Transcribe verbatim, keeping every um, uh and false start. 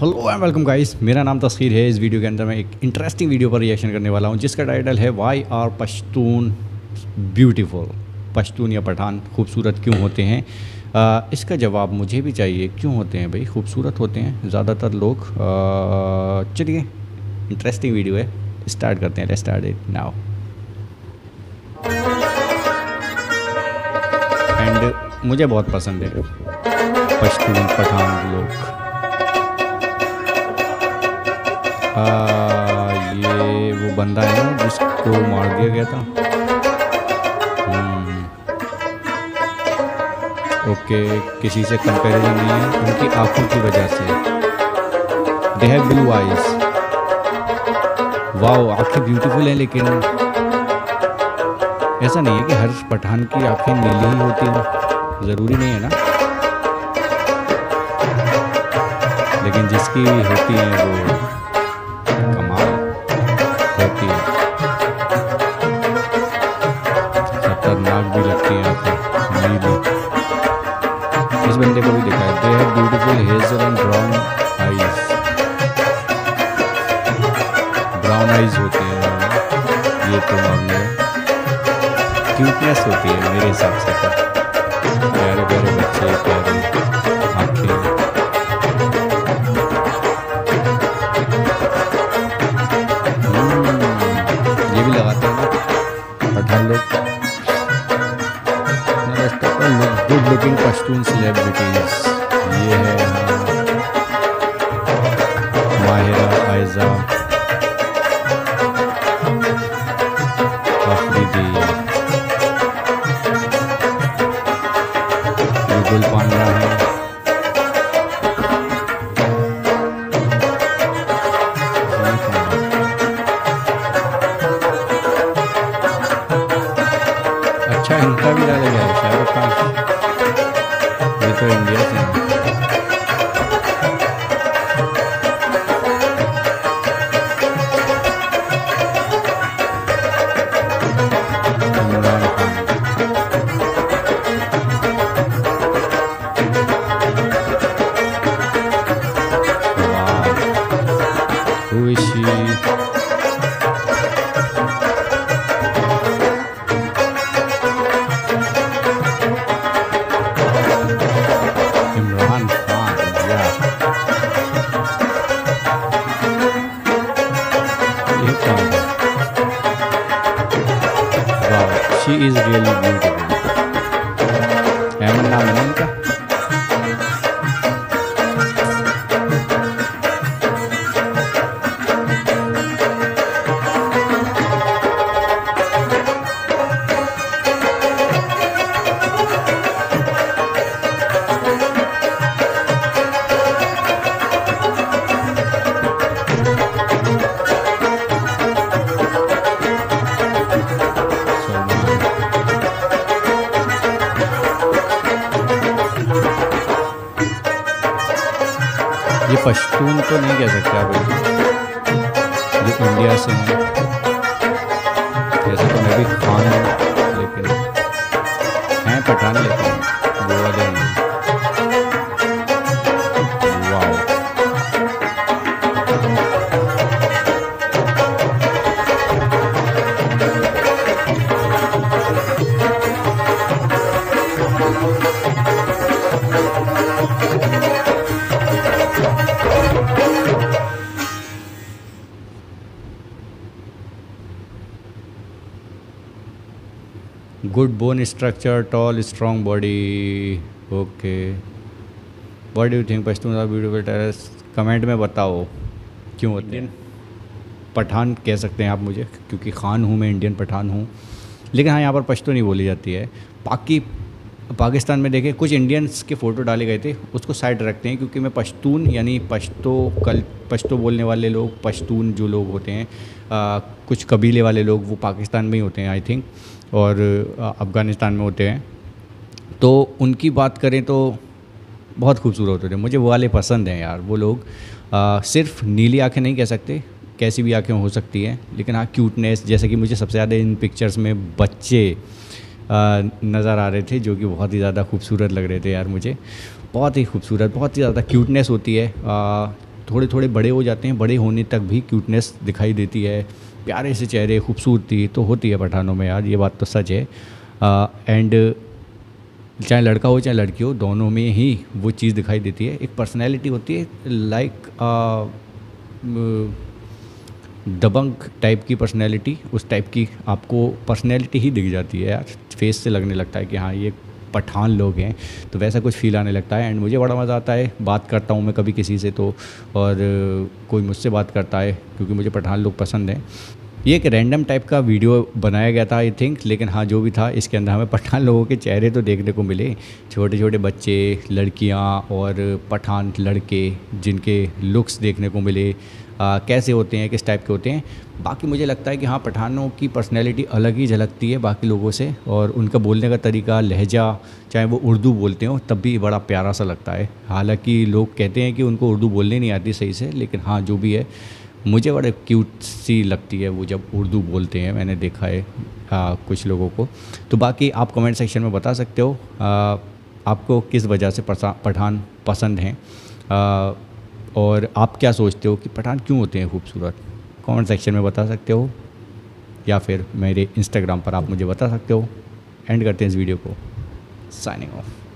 Hello and welcome guys, मेरा नाम तस्खीर है। इस वीडियो के अंदर मैं एक इंटरेस्टिंग वीडियो पर रिएक्शन करने वाला हूँ जिसका टाइटल है why are Pashtun beautiful. Pashtun या पठान खूबसूरत क्यों होते हैं? आ, इसका जवाब मुझे भी चाहिए, क्यों होते हैं भाई खूबसूरत होते हैं ज़्यादातर लोग। चलिए, इंटरेस्टिंग वीडियो है, स्टार्ट करते हैं। Let's start it now. And मुझे बहुत पसंद है पश्तून पठान लोग। आ, ये वो बंदा है ना जिसको मार दिया गया था। ओके, किसी से कंपैरिजन नहीं है उनकी आंखों की वजह से। They have blue eyes. Wow, आंखें ब्यूटीफुल हैं, लेकिन ऐसा नहीं है कि हर पठान की आंखें नीली ही होती हैं, ज़रूरी नहीं है ना। लेकिन जिसकी होती हैं वो खतरनाक भी लगती है आपको। नीली, इस बंदे को भी देखा है। They have beautiful hazel and brown eyes. Brown eyes होते हैं ये तो, मामले क्यूटनेस होती है मेरे हिसाब से। प्यारे प्यारे बच्चे, प्यारे आंखें। ये भी लगाते हैं पठान लोग। गुड लुकिंग पश्तून सेलिब्रिटीज ये है। हाँ, माहिरा, आयजा, अफरीदी, गुल पांडा है। अच्छा, इनका भी डाला गया है शाहरुख खान। तो इंडिया से She is really beautiful. नाम है इनका। ये पश्तून तो नहीं कह सकते आप, ये इंडिया से हैं। जैसे तो मैं भी खान हूँ, लेकिन हैं पठान, लेकिन वो वाले नहीं। Wow, good bone structure, tall, strong body. Okay, what do you think Pashtun are beautiful terrace? Comment में बताओ क्यों होते हैं। पठान कह सकते हैं आप मुझे, क्योंकि खान हूँ मैं, इंडियन पठान हूँ। लेकिन हाँ, यहाँ पर पश्तूनी बोली जाती है। पाकि पाकिस्तान में देखें कुछ इंडियंस के फ़ोटो डाले गए थे, उसको साइड रखते हैं क्योंकि मैं पश्तून यानी पश्तो कल पश्तो बोलने वाले लोग, पश्तून जो लोग होते हैं, आ, कुछ कबीले वाले लोग वो पाकिस्तान में ही होते हैं आई थिंक, और अफ़गानिस्तान में होते हैं। तो उनकी बात करें तो बहुत खूबसूरत होते हैं, मुझे वो वाले पसंद हैं यार। वो लोग आ, सिर्फ नीली आँखें नहीं कह सकते, कैसी भी आँखें हो सकती हैं, लेकिन हाँ क्यूटनेस। जैसे कि मुझे सबसे ज़्यादा इन पिक्चर्स में बच्चे नज़र आ रहे थे जो कि बहुत ही ज़्यादा खूबसूरत लग रहे थे यार। मुझे बहुत ही खूबसूरत, बहुत ही ज़्यादा क्यूटनेस होती है। आ, थोड़े थोड़े बड़े हो जाते हैं, बड़े होने तक भी क्यूटनेस दिखाई देती है, प्यारे से चेहरे, खूबसूरती तो होती है पठानों में यार, ये बात तो सच है। एंड चाहे लड़का हो चाहे लड़की हो, दोनों में ही वो चीज़ दिखाई देती है, एक पर्सनैलिटी होती है, लाइक दबंग टाइप की पर्सनैलिटी, उस टाइप की आपको पर्सनैलिटी ही दिख जाती है यार, फेस से लगने लगता है कि हाँ ये पठान लोग हैं, तो वैसा कुछ फील आने लगता है। एंड मुझे बड़ा मज़ा आता है, बात करता हूँ मैं कभी किसी से तो, और कोई मुझसे बात करता है क्योंकि मुझे पठान लोग पसंद हैं। ये एक रैंडम टाइप का वीडियो बनाया गया था आई थिंक, लेकिन हाँ जो भी था इसके अंदर हमें पठान लोगों के चेहरे तो देखने को मिले, छोटे छोटे बच्चे, लड़कियाँ और पठान लड़के, जिनके लुक्स देखने को मिले, आ, कैसे होते हैं, किस टाइप के होते हैं। बाकी मुझे लगता है कि हाँ पठानों की पर्सनैलिटी अलग ही झलकती है बाकी लोगों से, और उनका बोलने का तरीका, लहजा, चाहे वो उर्दू बोलते हो तब भी बड़ा प्यारा सा लगता है। हालांकि लोग कहते हैं कि उनको उर्दू बोलने नहीं आती सही से, लेकिन हाँ जो भी है मुझे बड़े क्यूट सी लगती है वो जब उर्दू बोलते हैं, मैंने देखा है आ, कुछ लोगों को। तो बाकी आप कमेंट सेक्शन में बता सकते हो आ, आपको किस वजह से पठान पसंद हैं, और आप क्या सोचते हो कि पठान क्यों होते हैं खूबसूरत, कमेंट सेक्शन में बता सकते हो, या फिर मेरे इंस्टाग्राम पर आप मुझे बता सकते हो। एंड करते हैं इस वीडियो को, साइनिंग ऑफ।